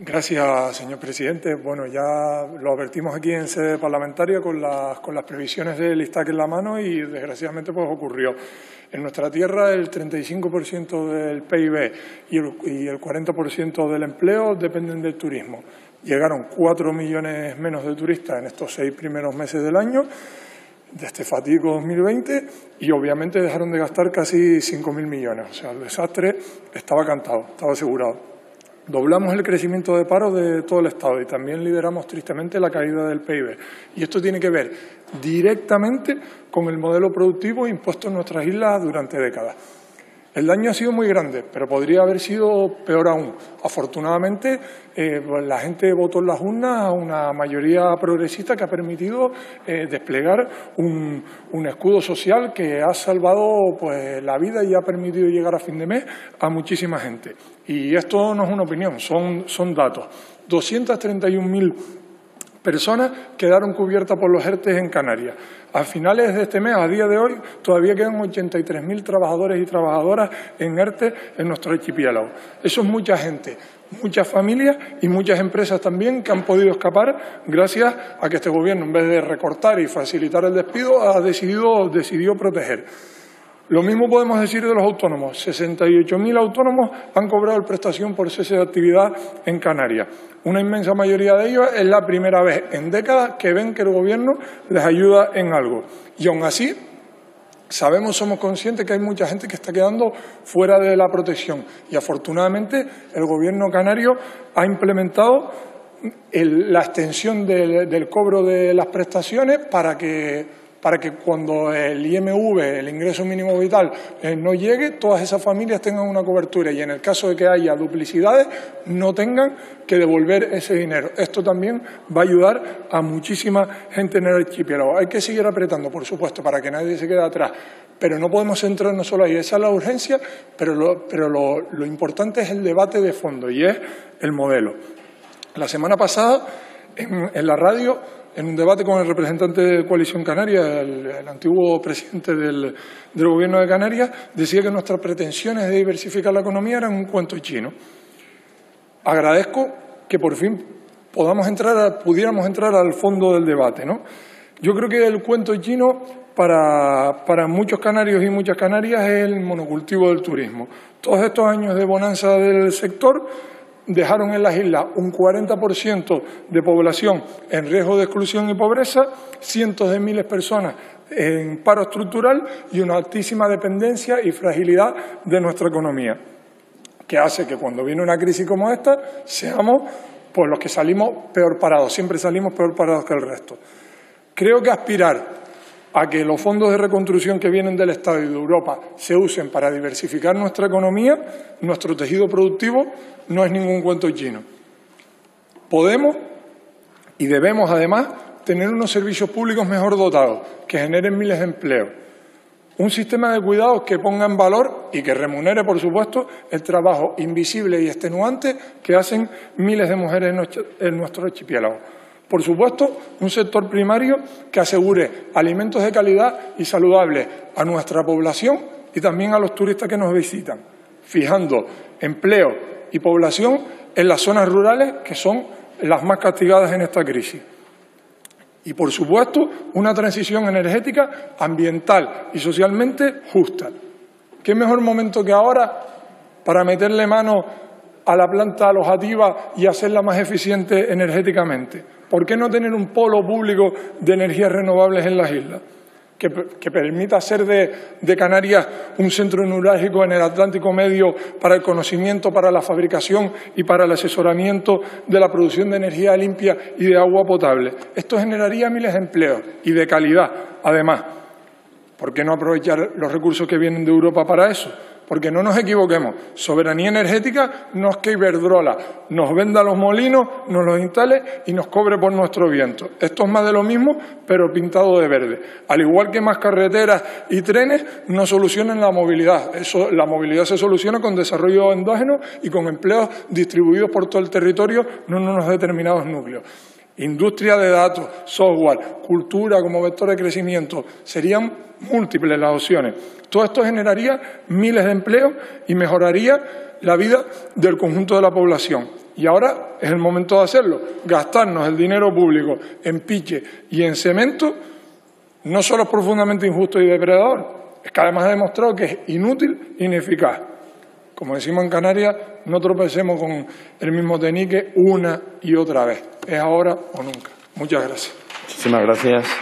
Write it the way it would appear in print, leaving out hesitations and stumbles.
Gracias, señor presidente. Bueno, ya lo advertimos aquí en sede parlamentaria con las previsiones del ISTAC en la mano y, desgraciadamente, pues ocurrió. En nuestra tierra el 35% del PIB y el 40% del empleo dependen del turismo. Llegaron 4 millones menos de turistas en estos 6 primeros meses del año, de este fatídico 2020, y obviamente dejaron de gastar casi 5.000 millones. O sea, el desastre estaba cantado, estaba asegurado. Doblamos el crecimiento de paro de todo el Estado y también lideramos tristemente la caída del PIB. Y esto tiene que ver directamente con el modelo productivo impuesto en nuestras islas durante décadas. El daño ha sido muy grande, pero podría haber sido peor aún. Afortunadamente, la gente votó en las urnas a una mayoría progresista que ha permitido desplegar un escudo social que ha salvado, pues, la vida y ha permitido llegar a fin de mes a muchísima gente. Y esto no es una opinión, son datos. 231.000 personas quedaron cubiertas por los ERTE en Canarias. A finales de este mes, a día de hoy, todavía quedan 83.000 trabajadores y trabajadoras en ERTE en nuestro archipiélago. Eso es mucha gente, muchas familias y muchas empresas también que han podido escapar gracias a que este Gobierno, en vez de recortar y facilitar el despido, ha decidido proteger. Lo mismo podemos decir de los autónomos. 68.000 autónomos han cobrado prestación por cese de actividad en Canarias. Una inmensa mayoría de ellos es la primera vez en décadas que ven que el Gobierno les ayuda en algo. Y aún así, somos conscientes que hay mucha gente que está quedando fuera de la protección. Y afortunadamente el Gobierno canario ha implementado la extensión del cobro de las prestaciones para que cuando el IMV, el ingreso mínimo vital, no llegue, todas esas familias tengan una cobertura y, en el caso de que haya duplicidades, no tengan que devolver ese dinero. Esto también va a ayudar a muchísima gente en el archipiélago. Hay que seguir apretando, por supuesto, para que nadie se quede atrás, pero no podemos centrarnos solo ahí. Esa es la urgencia, pero lo importante es el debate de fondo y es el modelo. La semana pasada, en la radio, en un debate con el representante de Coalición Canaria, el antiguo presidente del Gobierno de Canarias, decía que nuestras pretensiones de diversificar la economía eran un cuento chino. Agradezco que por fin pudiéramos entrar al fondo del debate, ¿no? Yo creo que el cuento chino para muchos canarios y muchas canarias es el monocultivo del turismo. Todos estos años de bonanza del sector dejaron en las islas un 40% de población en riesgo de exclusión y pobreza, cientos de miles de personas en paro estructural y una altísima dependencia y fragilidad de nuestra economía, que hace que cuando viene una crisis como esta seamos, pues, los que salimos peor parados, siempre salimos peor parados que el resto. Creo que aspirar a que los fondos de reconstrucción que vienen del Estado y de Europa se usen para diversificar nuestra economía, nuestro tejido productivo, no es ningún cuento chino. Podemos y debemos, además, tener unos servicios públicos mejor dotados, que generen miles de empleos. Un sistema de cuidados que ponga en valor y que remunere, por supuesto, el trabajo invisible y extenuante que hacen miles de mujeres en nuestro archipiélago. Por supuesto, un sector primario que asegure alimentos de calidad y saludables a nuestra población y también a los turistas que nos visitan, fijando empleo y población en las zonas rurales, que son las más castigadas en esta crisis. Y, por supuesto, una transición energética, ambiental y socialmente justa. ¿Qué mejor momento que ahora para meterle mano a la planta alojativa y hacerla más eficiente energéticamente? ¿Por qué no tener un polo público de energías renovables en las islas que permita hacer de Canarias un centro neurálgico en el Atlántico Medio para el conocimiento, para la fabricación y para el asesoramiento de la producción de energía limpia y de agua potable? Esto generaría miles de empleos y de calidad, además. ¿Por qué no aprovechar los recursos que vienen de Europa para eso? Porque no nos equivoquemos, soberanía energética no es que Iberdrola nos venda los molinos, nos los instale y nos cobre por nuestro viento. Esto es más de lo mismo, pero pintado de verde. Al igual que más carreteras y trenes no solucionan la movilidad. La movilidad se soluciona con desarrollo endógeno y con empleos distribuidos por todo el territorio, no en unos determinados núcleos. industria de datos, software, cultura como vector de crecimiento. Serían múltiples las opciones. Todo esto generaría miles de empleos y mejoraría la vida del conjunto de la población. Y ahora es el momento de hacerlo. Gastarnos el dinero público en piche y en cemento no solo es profundamente injusto y depredador, es que además ha demostrado que es inútil e ineficaz. Como decimos en Canarias, no tropecemos con el mismo tenique una y otra vez. Es ahora o nunca. Muchas gracias. Muchísimas gracias.